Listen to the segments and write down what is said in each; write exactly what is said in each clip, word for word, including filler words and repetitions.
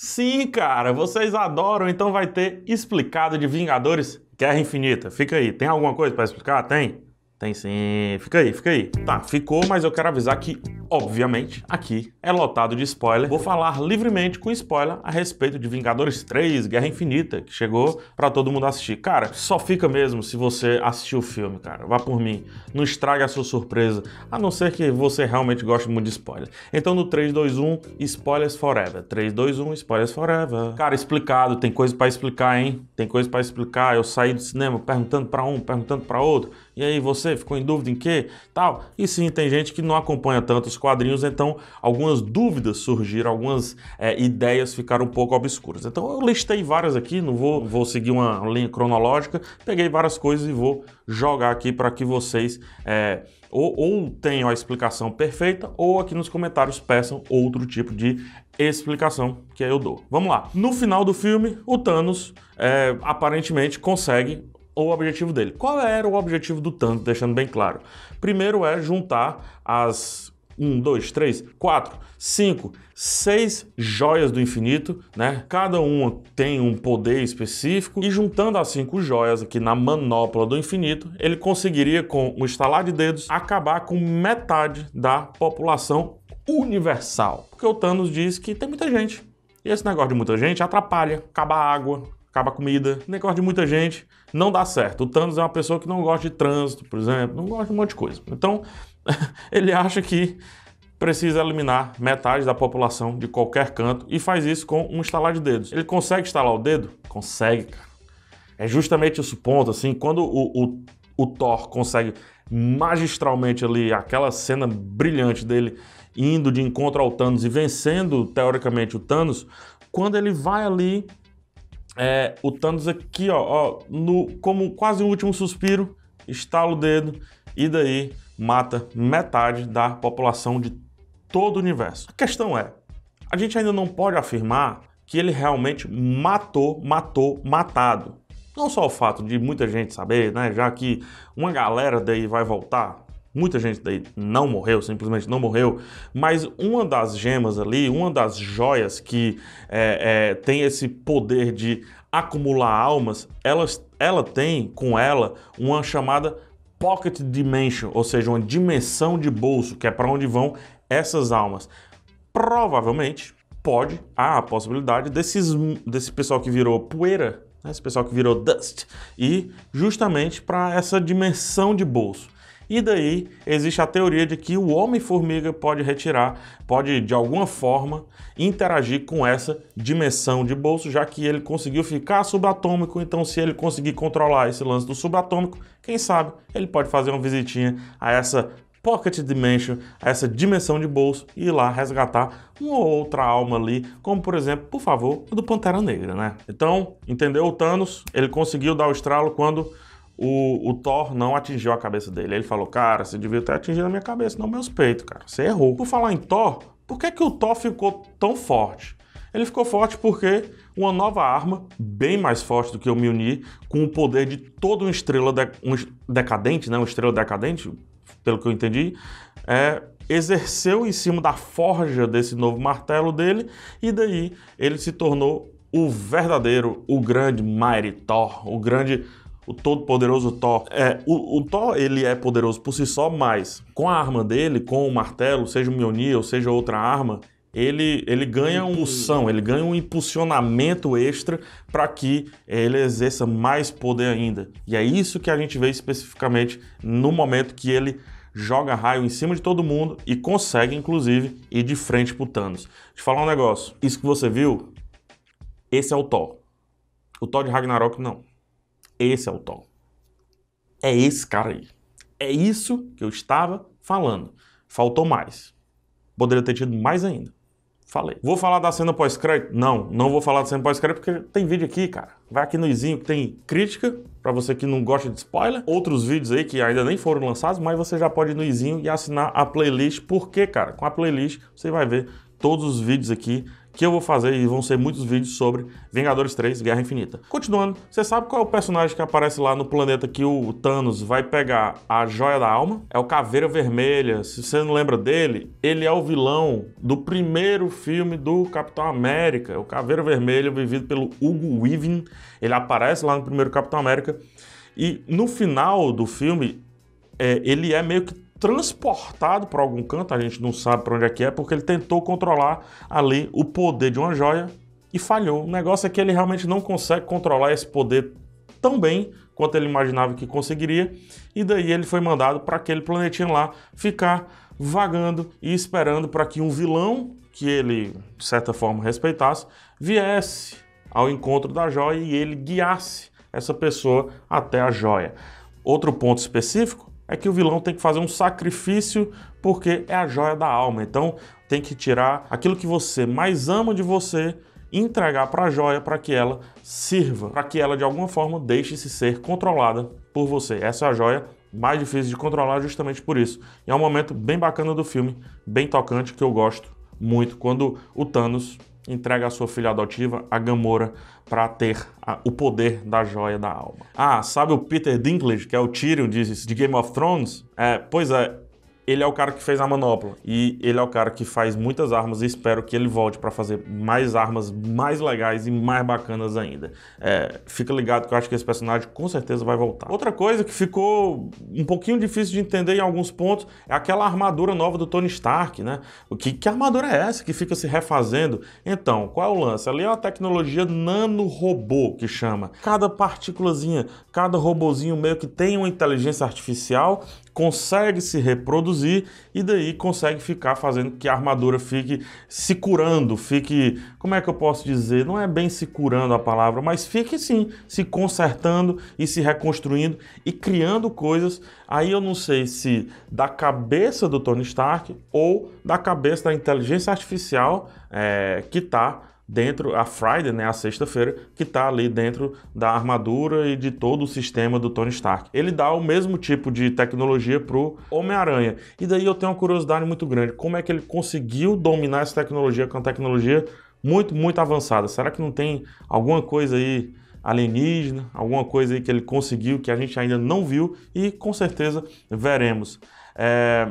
Sim, cara, vocês adoram, então vai ter explicado de Vingadores Guerra Infinita. Fica aí, tem alguma coisa pra explicar? Tem? Tem sim, fica aí, fica aí. Tá, ficou, mas eu quero avisar que, obviamente, aqui é lotado de spoiler. Vou falar livremente com spoiler a respeito de Vingadores três, Guerra Infinita, que chegou pra todo mundo assistir. Cara, só fica mesmo se você assistiu o filme, cara. Vá por mim, não estrague a sua surpresa, a não ser que você realmente goste muito de spoilers. Então no três, dois, um, spoilers forever. três, dois, um, spoilers forever. Cara, explicado, tem coisa pra explicar, hein? Tem coisa pra explicar. Eu saí do cinema perguntando pra um, perguntando pra outro. E aí, você ficou em dúvida em quê? Tal. E sim, tem gente que não acompanha tanto os quadrinhos, então algumas dúvidas surgiram, algumas é, ideias ficaram um pouco obscuras. Então eu listei várias aqui, não vou, vou seguir uma linha cronológica, peguei várias coisas e vou jogar aqui para que vocês é, ou, ou tenham a explicação perfeita, ou aqui nos comentários peçam outro tipo de explicação que eu dou. Vamos lá. No final do filme, o Thanos é, aparentemente consegue o objetivo dele. Qual era o objetivo do Thanos, deixando bem claro? Primeiro é juntar as um, dois, três, quatro, cinco, seis joias do infinito, né? Cada uma tem um poder específico e juntando as cinco joias aqui na manopla do infinito, ele conseguiria, com um estalar de dedos, acabar com metade da população universal. Porque o Thanos diz que tem muita gente. E esse negócio de muita gente atrapalha, acaba a água, acaba a comida, negócio de muita gente, não dá certo. O Thanos é uma pessoa que não gosta de trânsito, por exemplo, não gosta de um monte de coisa. Então, ele acha que precisa eliminar metade da população de qualquer canto e faz isso com um estalar de dedos. Ele consegue estalar o dedo? Consegue, cara. É justamente esse ponto, assim, quando o, o, o Thor consegue magistralmente ali, aquela cena brilhante dele indo de encontro ao Thanos e vencendo, teoricamente, o Thanos, quando ele vai ali, É, o Thanos aqui, ó, ó no, como quase o último suspiro, estala o dedo e daí mata metade da população de todo o universo. A questão é, a gente ainda não pode afirmar que ele realmente matou, matou, matado. Não só o fato de muita gente saber, né, já que uma galera daí vai voltar, muita gente daí não morreu, simplesmente não morreu, mas uma das gemas ali, uma das joias que é, é, tem esse poder de acumular almas, ela, ela tem com ela uma chamada pocket dimension, ou seja, uma dimensão de bolso, que é para onde vão essas almas. Provavelmente pode, há a possibilidade desses, desse pessoal que virou poeira, né, esse pessoal que virou dust, e justamente para essa dimensão de bolso. E daí existe a teoria de que o Homem-Formiga pode retirar, pode de alguma forma interagir com essa dimensão de bolso, já que ele conseguiu ficar subatômico, então se ele conseguir controlar esse lance do subatômico, quem sabe ele pode fazer uma visitinha a essa pocket dimension, a essa dimensão de bolso e ir lá resgatar uma ou outra alma ali, como por exemplo, por favor, a do Pantera Negra, né? Então, entendeu? O Thanos, ele conseguiu dar o estralo quando O, o Thor não atingiu a cabeça dele. Ele falou, cara, você devia ter atingido a minha cabeça, não meus peitos, cara. Você errou. Por falar em Thor, por que que o Thor ficou tão forte? Ele ficou forte porque uma nova arma, bem mais forte do que o Mjolnir, com o poder de toda uma estrela de, um decadente, né? Uma estrela decadente, pelo que eu entendi, é, exerceu em cima da forja desse novo martelo dele e daí ele se tornou o verdadeiro, o grande Mairi Thor, o grande... O todo-poderoso Thor. É, o, o Thor, ele é poderoso por si só, mas com a arma dele, com o martelo, seja o Mjolnir ou seja outra arma, ele, ele ganha uma impulsão, ele ganha um impulsionamento extra para que ele exerça mais poder ainda. E é isso que a gente vê especificamente no momento que ele joga raio em cima de todo mundo e consegue, inclusive, ir de frente pro Thanos. Deixa eu falar um negócio. Isso que você viu, esse é o Thor. O Thor de Ragnarok, não. Esse é o Thor. É esse cara aí. É isso que eu estava falando. Faltou mais. Poderia ter tido mais ainda. Falei. Vou falar da cena pós-crédito? Não, não vou falar da cena pós-crédito porque tem vídeo aqui, cara. Vai aqui no izinho que tem crítica, pra você que não gosta de spoiler. Outros vídeos aí que ainda nem foram lançados, mas você já pode ir no izinho e assinar a playlist. Por quê, cara? Com a playlist você vai ver todos os vídeos aqui que eu vou fazer e vão ser muitos vídeos sobre Vingadores três Guerra Infinita. Continuando, você sabe qual é o personagem que aparece lá no planeta que o Thanos vai pegar a Joia da Alma? É o Caveira Vermelha. Se você não lembra dele, ele é o vilão do primeiro filme do Capitão América. O Caveira Vermelha, vivido pelo Hugo Weaving. Ele aparece lá no primeiro Capitão América. E no final do filme, é, ele é meio que transportado para algum canto, a gente não sabe para onde é que é, porque ele tentou controlar ali o poder de uma joia e falhou. O negócio é que ele realmente não consegue controlar esse poder tão bem quanto ele imaginava que conseguiria, e daí ele foi mandado para aquele planetinho lá ficar vagando e esperando para que um vilão que ele, de certa forma, respeitasse, viesse ao encontro da joia e ele guiasse essa pessoa até a joia. Outro ponto específico é que o vilão tem que fazer um sacrifício porque é a joia da alma. Então tem que tirar aquilo que você mais ama de você e entregar para a joia para que ela sirva, para que ela de alguma forma deixe-se ser controlada por você. Essa é a joia mais difícil de controlar justamente por isso. E é um momento bem bacana do filme, bem tocante, que eu gosto muito, quando o Thanos entrega a sua filha adotiva, a Gamora, para ter a, o poder da joia da alma. Ah, sabe o Peter Dinklage, que é o Tyrion de, de Game of Thrones? É, pois é, ele é o cara que fez a manopla. E ele é o cara que faz muitas armas e espero que ele volte para fazer mais armas mais legais e mais bacanas ainda. É, fica ligado que eu acho que esse personagem com certeza vai voltar. Outra coisa que ficou um pouquinho difícil de entender em alguns pontos é aquela armadura nova do Tony Stark, né? Que, que armadura é essa que fica se refazendo? Então, qual é o lance? Ali é uma tecnologia nanorobô que chama. Cada partículazinha, cada robozinho meio que tem uma inteligência artificial, consegue se reproduzir e daí consegue ficar fazendo que a armadura fique se curando, fique, como é que eu posso dizer, não é bem se curando a palavra, mas fique sim, se consertando e se reconstruindo e criando coisas. Aí eu não sei se da cabeça do Tony Stark ou da cabeça da inteligência artificial é, que tá dentro, a Friday, né, a sexta-feira, que tá ali dentro da armadura e de todo o sistema do Tony Stark. Ele dá o mesmo tipo de tecnologia pro Homem-Aranha. E daí eu tenho uma curiosidade muito grande. Como é que ele conseguiu dominar essa tecnologia, que é uma tecnologia muito, muito avançada? Será que não tem alguma coisa aí alienígena, alguma coisa aí que ele conseguiu que a gente ainda não viu e com certeza veremos. É...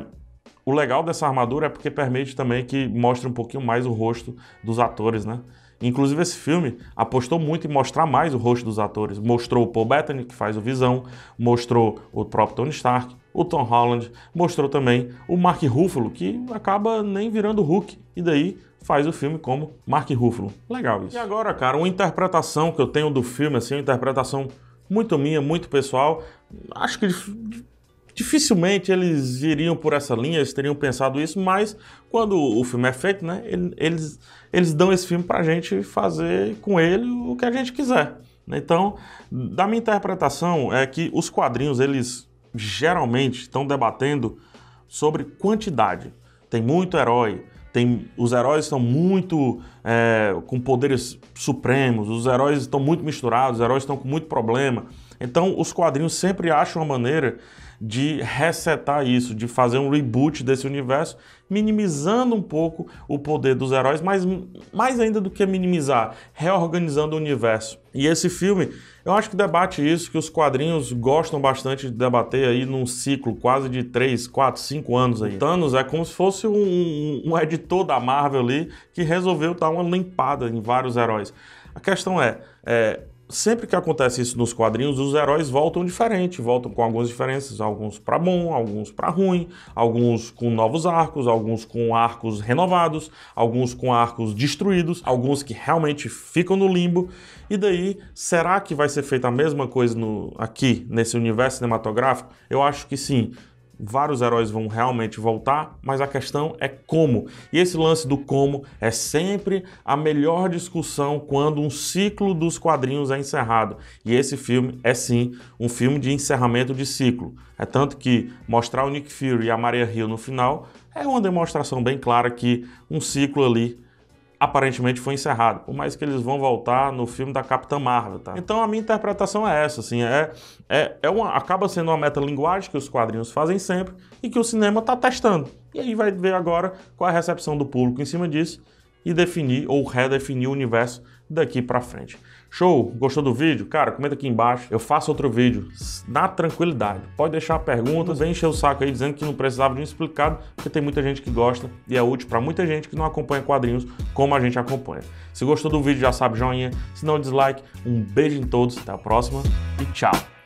O legal dessa armadura é porque permite também que mostre um pouquinho mais o rosto dos atores, né? Inclusive esse filme apostou muito em mostrar mais o rosto dos atores. Mostrou o Paul Bettany, que faz o Visão, mostrou o próprio Tony Stark, o Tom Holland, mostrou também o Mark Ruffalo, que acaba nem virando Hulk, e daí faz o filme como Mark Ruffalo. Legal isso. E agora, cara, uma interpretação que eu tenho do filme, assim, uma interpretação muito minha, muito pessoal, acho que dificilmente eles iriam por essa linha, eles teriam pensado isso, mas quando o filme é feito, né, eles, eles dão esse filme pra gente fazer com ele o que a gente quiser. Então, da minha interpretação é que os quadrinhos, eles geralmente estão debatendo sobre quantidade. Tem muito herói, tem, os heróis estão muito é, com poderes supremos, os heróis estão muito misturados, os heróis estão com muito problema. Então, os quadrinhos sempre acham uma maneira de resetar isso, de fazer um reboot desse universo, minimizando um pouco o poder dos heróis, mas mais ainda do que minimizar, reorganizando o universo. E esse filme, eu acho que debate isso, que os quadrinhos gostam bastante de debater aí num ciclo quase de três, quatro, cinco anos aí. O Thanos é como se fosse um, um editor da Marvel ali, que resolveu dar uma limpada em vários heróis. A questão é... é sempre que acontece isso nos quadrinhos, os heróis voltam diferente, voltam com algumas diferenças, alguns para bom, alguns para ruim, alguns com novos arcos, alguns com arcos renovados, alguns com arcos destruídos, alguns que realmente ficam no limbo. E daí, será que vai ser feita a mesma coisa no, aqui, nesse universo cinematográfico? Eu acho que sim. Vários heróis vão realmente voltar, mas a questão é como. E esse lance do como é sempre a melhor discussão quando um ciclo dos quadrinhos é encerrado. E esse filme é sim um filme de encerramento de ciclo. É tanto que mostrar o Nick Fury e a Maria Hill no final é uma demonstração bem clara que um ciclo ali aparentemente foi encerrado. Por mais que eles vão voltar no filme da Capitã Marvel, tá? Então a minha interpretação é essa, assim, é, é, é uma, acaba sendo uma metalinguagem que os quadrinhos fazem sempre e que o cinema tá testando. E aí vai ver agora qual é a recepção do público em cima disso e definir ou redefinir o universo daqui pra frente. Show? Gostou do vídeo? Cara, comenta aqui embaixo. Eu faço outro vídeo na tranquilidade. Pode deixar perguntas, vem encher o saco aí dizendo que não precisava de um explicado, porque tem muita gente que gosta e é útil pra muita gente que não acompanha quadrinhos como a gente acompanha. Se gostou do vídeo, já sabe, joinha. Se não, dislike. Um beijo em todos, até a próxima e tchau!